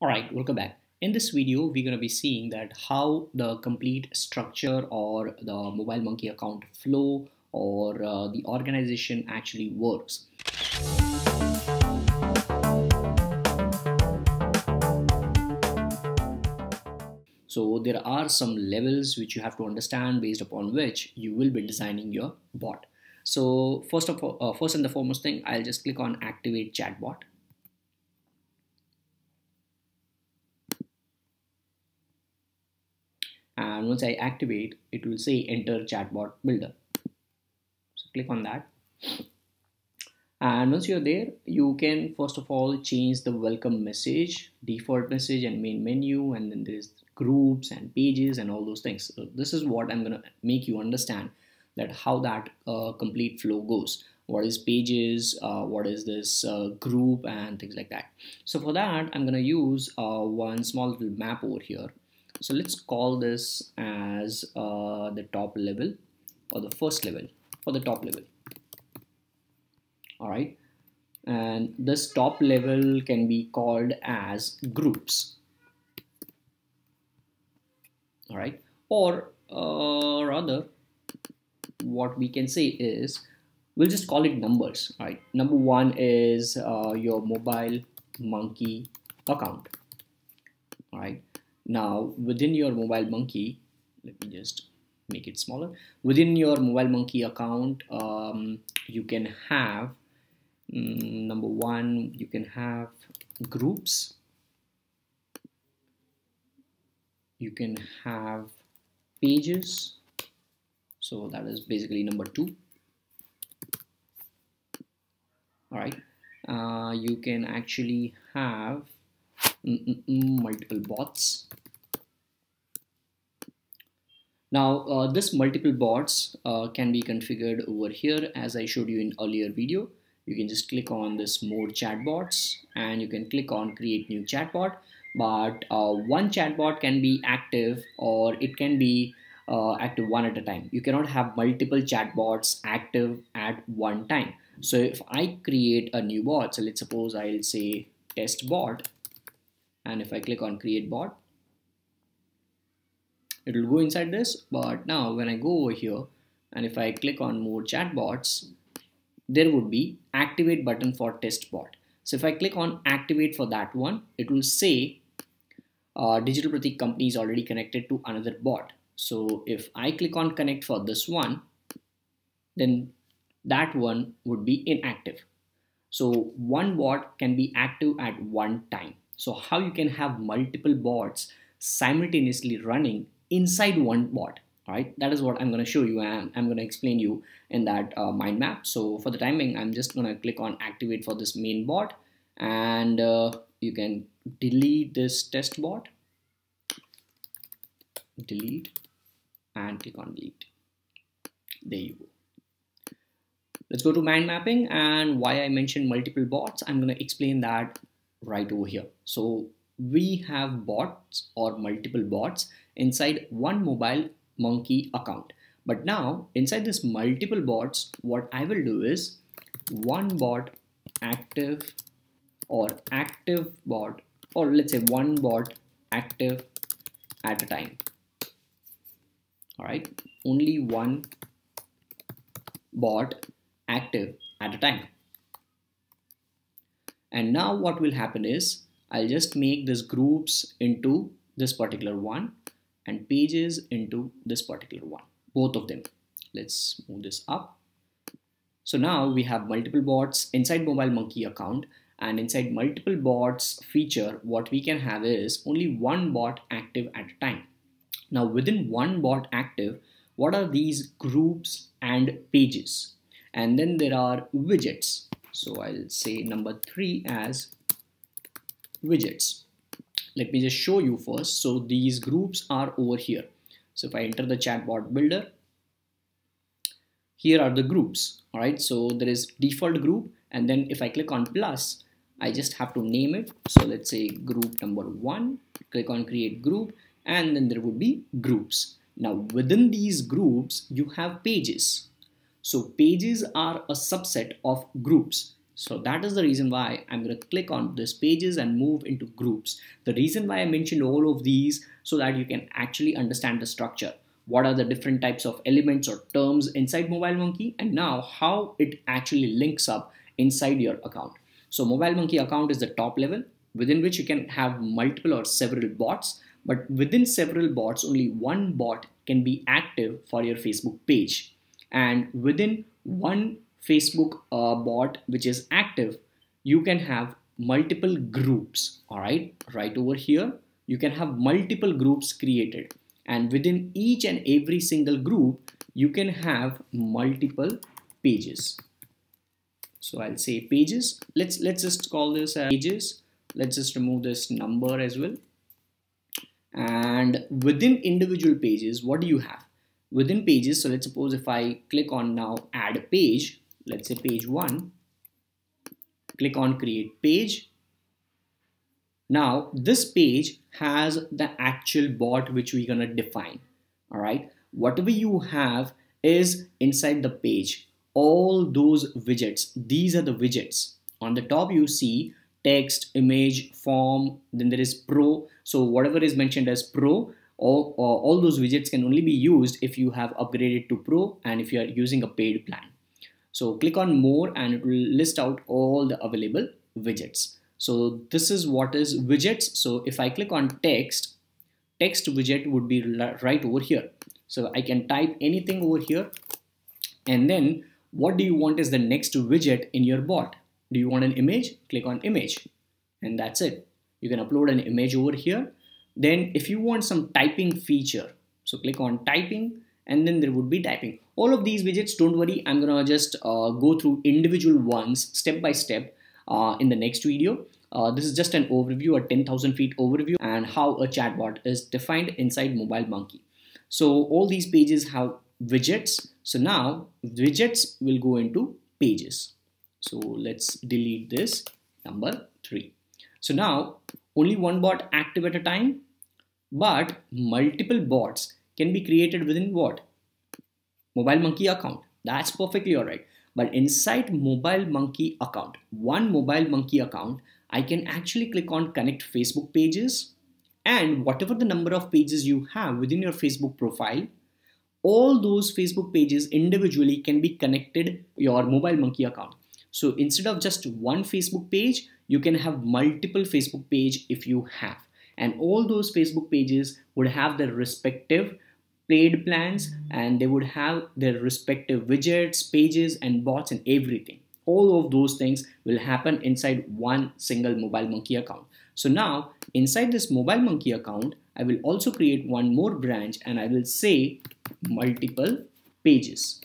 Alright, welcome back. In this video, we're going to be seeing that how the complete structure or the Mobile Monkey account flow or the organization actually works. So there are some levels which you have to understand based upon which you will be designing your bot. So first and foremost thing, I'll just click on activate chatbot. And once I activate, it will say enter chatbot builder. So click on that. And once you're there, you can first of all change the welcome message, default message and main menu, and then there's groups and pages and all those things. So this is what I'm going to make you understand, that how that complete flow goes. What is pages, what is this group and things like that. So for that, I'm going to use one small little map over here. So let's call this as the top level or the first level or the top level. All right. And this top level can be called as groups. All right. Or rather, what we can say is we'll just call it numbers. All right. Number one is your Mobile Monkey account. All right. Now within your Mobile Monkey, let me just make it smaller. Within your Mobile Monkey account, you can have number one, you can have groups, you can have pages, so that is basically number two. All right, you can actually have multiple bots. Now this multiple bots can be configured over here as I showed you in earlier video. You can just click on this more chatbots and you can click on create new chatbot, but one chatbot can be active or it can be active one at a time. You cannot have multiple chatbots active at one time. So if I create a new bot, so let's suppose I'll say test bot. And if I click on create bot, it will go inside this. But now when I go over here and if I click on more chatbots, there would be activate button for test bot. So if I click on activate for that one, it will say Digital Pratik company is already connected to another bot. So if I click on connect for this one, then that one would be inactive. So one bot can be active at one time. So how you can have multiple bots simultaneously running inside one bot, right? That is what I'm going to show you and I'm going to explain you in that mind map. So for the timing, I'm just going to click on activate for this main bot, and you can delete this test bot, delete, and click on delete. There you go. Let's go to mind mapping, and why I mentioned multiple bots, I'm going to explain that right over here. So we have bots or multiple bots inside one Mobile Monkey account. But now inside this multiple bots, what I will do is one bot active or active bot, or let's say one bot active at a time. All right, only one bot active at a time. And now what will happen is I'll just make this groups into this particular one and pages into this particular one, both of them. Let's move this up. So now we have multiple bots inside Mobile Monkey account, and inside multiple bots feature, what we can have is only one bot active at a time. Now within one bot active, what are these groups and pages? And then there are widgets. So I'll say number three as widgets. Let me just show you first. So these groups are over here. So if I enter the chatbot builder, here are the groups. All right. So there is default group. And then if I click on plus, I just have to name it. So let's say group number one, click on create group, and then there would be groups. Now within these groups, you have pages. So pages are a subset of groups. So that is the reason why I'm going to click on this pages and move into groups. The reason why I mentioned all of these so that you can actually understand the structure. What are the different types of elements or terms inside Mobile Monkey, and now how it actually links up inside your account. So Mobile Monkey account is the top level within which you can have multiple or several bots, but within several bots, only one bot can be active for your Facebook page. And within one Facebook bot, which is active, you can have multiple groups. All right, right over here, you can have multiple groups created. And within each and every single group, you can have multiple pages. So I'll say pages. Let's just call this pages. Let's just remove this number as well. And within individual pages, what do you have? Within pages, so let's suppose if I click on now add a page, let's say page 1, click on create page. Now this page has the actual bot which we're gonna define. All right, whatever you have is inside the page, all those widgets. These are the widgets. On the top you see text, image, form, then there is pro. So whatever is mentioned as pro, all those widgets can only be used if you have upgraded to pro and if you are using a paid plan. So click on more and it will list out all the available widgets. So this is what is widgets. So if I click on text, text widget would be right over here. So I can type anything over here. And then what do you want is the next widget in your bot? Do you want an image? Click on image. And that's it. You can upload an image over here. Then if you want some typing feature, so click on typing and then there would be typing. All of these widgets, don't worry, I'm gonna just go through individual ones step by step in the next video. This is just an overview, a 10,000 feet overview and how a chatbot is defined inside Mobile Monkey. So all these pages have widgets. So now widgets will go into pages. So let's delete this number 3. So now only one bot active at a time. But multiple bots can be created within what? Mobile Monkey account. That's perfectly all right. But inside Mobile Monkey account, one Mobile Monkey account, I can actually click on connect Facebook pages, and whatever the number of pages you have within your Facebook profile, all those Facebook pages individually can be connected your Mobile Monkey account. So instead of just one Facebook page, you can have multiple Facebook page if you have, and all those Facebook pages would have their respective paid plans and they would have their respective widgets, pages and bots and everything. All of those things will happen inside one single Mobile Monkey account. So now inside this Mobile Monkey account, I will also create one more branch and I will say multiple pages,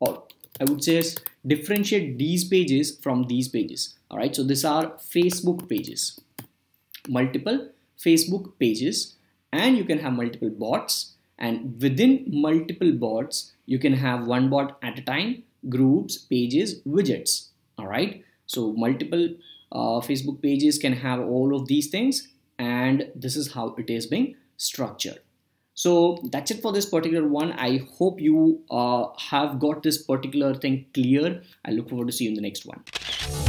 or I would just differentiate these pages from these pages. All right, so these are Facebook pages, multiple Facebook pages, and you can have multiple bots, and within multiple bots, you can have one bot at a time, groups, pages, widgets. All right, so multiple Facebook pages can have all of these things, and this is how it is being structured. So that's it for this particular one. I hope you have got this particular thing clear. I look forward to see you in the next one.